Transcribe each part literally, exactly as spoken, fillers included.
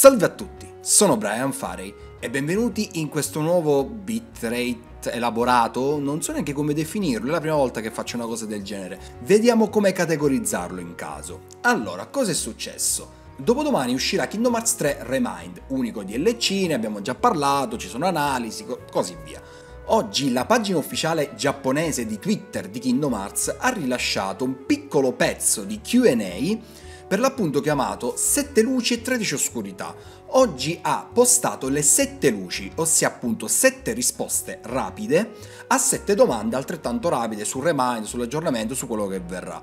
Salve a tutti, sono Brian Farey e benvenuti in questo nuovo bitrate elaborato, non so neanche come definirlo, è la prima volta che faccio una cosa del genere. Vediamo come categorizzarlo in caso. Allora, cosa è successo? Dopodomani uscirà Kingdom Hearts tre Remind, unico D L C, ne abbiamo già parlato, ci sono analisi, co- così via. Oggi la pagina ufficiale giapponese di Twitter di Kingdom Hearts ha rilasciato un piccolo pezzo di Q and A per l'appunto chiamato sette luci e tredici oscurità. Oggi ha postato le sette luci, ossia appunto sette risposte rapide a sette domande altrettanto rapide sul remind, sull'aggiornamento, su quello che verrà.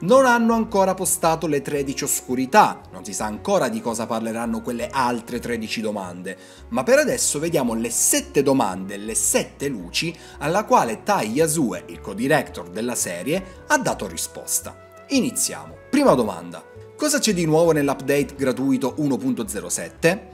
Non hanno ancora postato le tredici oscurità, non si sa ancora di cosa parleranno quelle altre tredici domande, ma per adesso vediamo le sette domande, le sette luci, alla quale Tai Yasue, il co-director della serie, ha dato risposta. Iniziamo. Prima domanda. Cosa c'è di nuovo nell'update gratuito uno punto zero sette?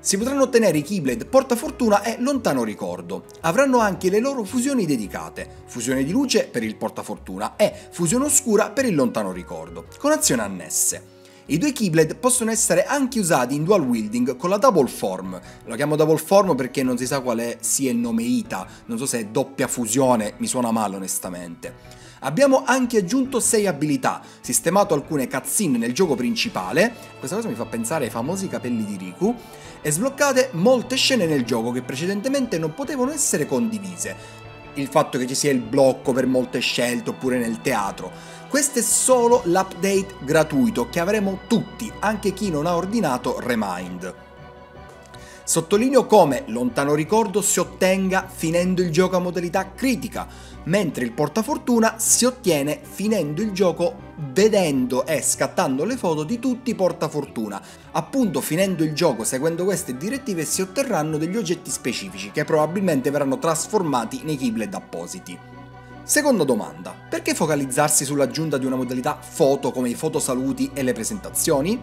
Si potranno ottenere i Keyblade Portafortuna e Lontano Ricordo. Avranno anche le loro fusioni dedicate, Fusione di Luce per il Portafortuna e Fusione Oscura per il Lontano Ricordo, con azioni annesse. I due Keyblade possono essere anche usati in Dual Wielding con la Double Form. Lo chiamo Double Form perché non si sa quale sia il nome Ita, non so se è doppia fusione, mi suona male onestamente. Abbiamo anche aggiunto sei abilità, sistemato alcune cutscene nel gioco principale, questa cosa mi fa pensare ai famosi capelli di Riku, e sbloccate molte scene nel gioco che precedentemente non potevano essere condivise. Il fatto che ci sia il blocco per molte scelte oppure nel teatro. Questo è solo l'update gratuito che avremo tutti, anche chi non ha ordinato Remind. Sottolineo come Lontano Ricordo si ottenga finendo il gioco a modalità critica, mentre il Portafortuna si ottiene finendo il gioco vedendo e scattando le foto di tutti i Portafortuna. Appunto, finendo il gioco seguendo queste direttive si otterranno degli oggetti specifici che probabilmente verranno trasformati nei Keyblade appositi. Seconda domanda. Perché focalizzarsi sull'aggiunta di una modalità foto come i fotosaluti e le presentazioni?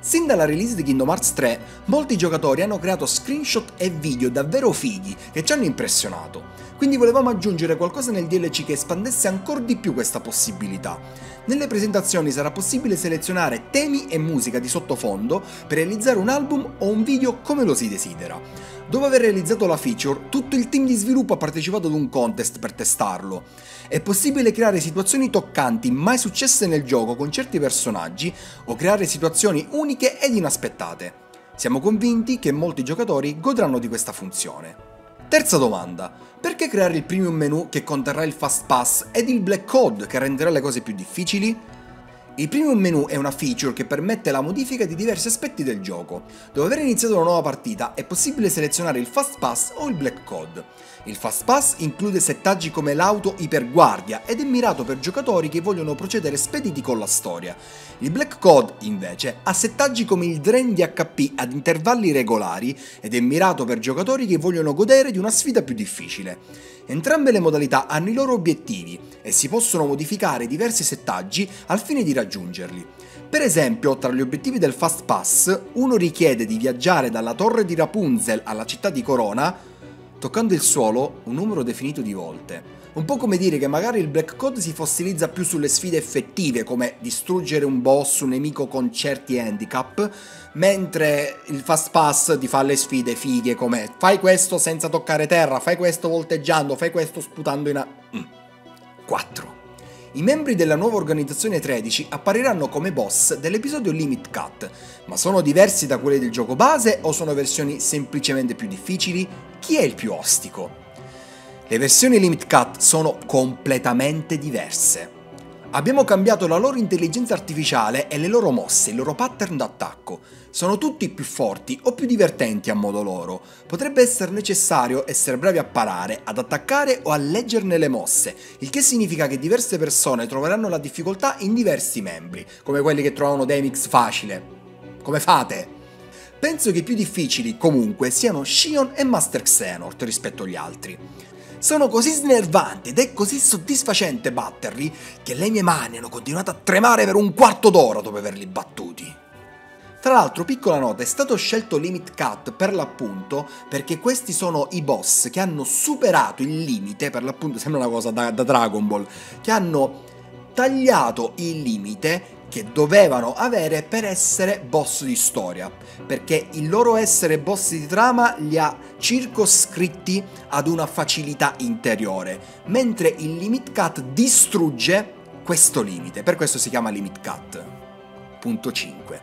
Sin dalla release di Kingdom Hearts tre, molti giocatori hanno creato screenshot e video davvero fighi che ci hanno impressionato, quindi volevamo aggiungere qualcosa nel D L C che espandesse ancora di più questa possibilità. Nelle presentazioni sarà possibile selezionare temi e musica di sottofondo per realizzare un album o un video come lo si desidera. Dopo aver realizzato la feature, tutto il team di sviluppo ha partecipato ad un contest per testarlo. È possibile creare situazioni toccanti mai successe nel gioco con certi personaggi o creare situazioni uniche ed inaspettate. Siamo convinti che molti giocatori godranno di questa funzione. Terza domanda. Perché creare il Premium Menu che conterrà il Fast Pass ed il Black Code che renderà le cose più difficili? Il Premium Menu è una feature che permette la modifica di diversi aspetti del gioco. Dopo aver iniziato una nuova partita è possibile selezionare il Fast Pass o il Black Code. Il Fast Pass include settaggi come l'auto Iperguardia ed è mirato per giocatori che vogliono procedere spediti con la storia. Il Black Code, invece, ha settaggi come il Drain di H P ad intervalli regolari ed è mirato per giocatori che vogliono godere di una sfida più difficile. Entrambe le modalità hanno i loro obiettivi e si possono modificare diversi settaggi al fine di raggiungerli. Aggiungerli. Per esempio, tra gli obiettivi del Fast Pass, uno richiede di viaggiare dalla Torre di Rapunzel alla città di Corona toccando il suolo un numero definito di volte. Un po' come dire che magari il Black Code si fossilizza più sulle sfide effettive, come distruggere un boss, un nemico con certi handicap, mentre il Fast Pass ti fa le sfide fighe come fai questo senza toccare terra, fai questo volteggiando, fai questo sputando in a... Mm. quattro. I membri della nuova organizzazione tredici appariranno come boss dell'episodio Limit Cut, ma sono diversi da quelli del gioco base o sono versioni semplicemente più difficili? Chi è il più ostico? Le versioni Limit Cut sono completamente diverse. Abbiamo cambiato la loro intelligenza artificiale e le loro mosse, il loro pattern d'attacco. Sono tutti più forti o più divertenti a modo loro. Potrebbe essere necessario essere bravi a parare, ad attaccare o a leggerne le mosse, il che significa che diverse persone troveranno la difficoltà in diversi membri, come quelli che trovano Demix facile. Come fate? Penso che i più difficili, comunque, siano Xion e Master Xehanort rispetto agli altri. Sono così snervanti ed è così soddisfacente batterli che le mie mani hanno continuato a tremare per un quarto d'ora dopo averli battuti. Tra l'altro, piccola nota, è stato scelto Limit Cut per l'appunto perché questi sono i boss che hanno superato il limite, per l'appunto sembra una cosa da, da Dragon Ball, che hanno tagliato il limite che dovevano avere per essere boss di storia, perché il loro essere boss di trama li ha circoscritti ad una facilità interiore, mentre il Limit Cut distrugge questo limite, per questo si chiama Limit Cut. Punto cinque.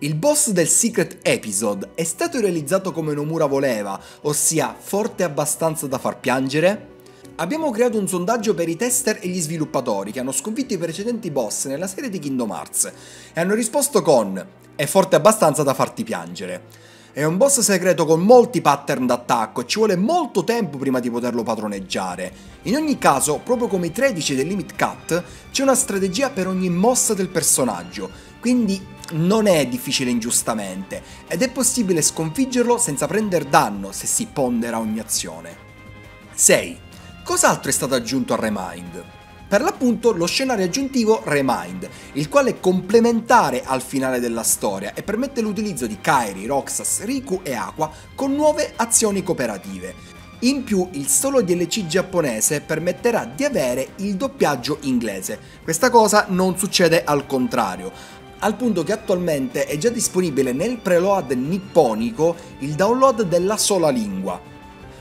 Il boss del Secret Episode è stato realizzato come Nomura voleva, ossia forte abbastanza da far piangere. Abbiamo creato un sondaggio per i tester e gli sviluppatori che hanno sconfitto i precedenti boss nella serie di Kingdom Hearts e hanno risposto con «È forte abbastanza da farti piangere». È un boss segreto con molti pattern d'attacco e ci vuole molto tempo prima di poterlo padroneggiare. In ogni caso, proprio come i tredici del Limit Cut, c'è una strategia per ogni mossa del personaggio, quindi non è difficile ingiustamente, ed è possibile sconfiggerlo senza prendere danno se si pondera ogni azione. sei. Cos'altro è stato aggiunto a Remind? Per l'appunto lo scenario aggiuntivo Remind, il quale è complementare al finale della storia e permette l'utilizzo di Kairi, Roxas, Riku e Aqua con nuove azioni cooperative. In più il solo D L C giapponese permetterà di avere il doppiaggio inglese, questa cosa non succede al contrario, al punto che attualmente è già disponibile nel preload nipponico il download della sola lingua.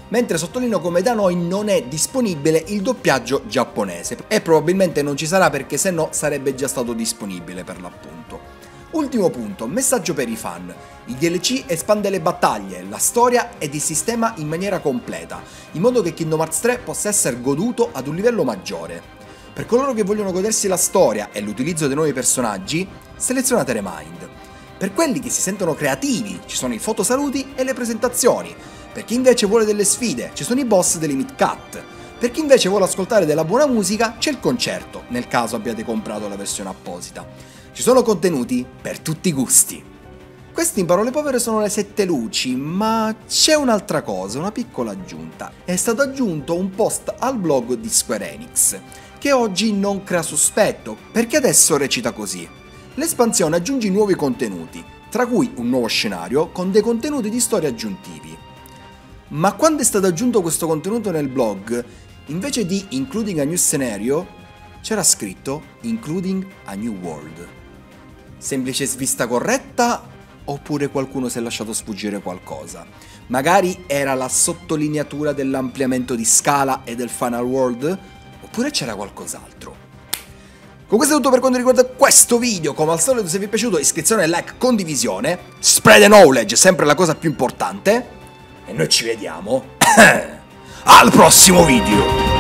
Mentre sottolineo come da noi non è disponibile il doppiaggio giapponese e probabilmente non ci sarà perché se no sarebbe già stato disponibile per l'appunto. Ultimo punto, messaggio per i fan. Il D L C espande le battaglie, la storia ed il sistema in maniera completa, in modo che Kingdom Hearts tre possa essere goduto ad un livello maggiore. Per coloro che vogliono godersi la storia e l'utilizzo dei nuovi personaggi, selezionate Remind. Per quelli che si sentono creativi, ci sono i fotosaluti e le presentazioni. Per chi invece vuole delle sfide, ci sono i boss del Limit Cut. Per chi invece vuole ascoltare della buona musica, c'è il concerto, nel caso abbiate comprato la versione apposita. Ci sono contenuti per tutti i gusti. Queste in parole povere sono le sette luci, ma c'è un'altra cosa, una piccola aggiunta. È stato aggiunto un post al blog di Square Enix, che oggi non crea sospetto, perché adesso recita così. L'espansione aggiunge nuovi contenuti, tra cui un nuovo scenario con dei contenuti di storia aggiuntivi. Ma quando è stato aggiunto questo contenuto nel blog, invece di Including a New Scenario, c'era scritto Including a New World. Semplice svista corretta oppure qualcuno si è lasciato sfuggire qualcosa? Magari era la sottolineatura dell'ampliamento di scala e del Final World? Oppure c'era qualcos'altro? Con questo è tutto per quanto riguarda questo video, come al solito se vi è piaciuto iscrizione, like, condivisione, spread the knowledge, sempre la cosa più importante. E noi ci vediamo al prossimo video!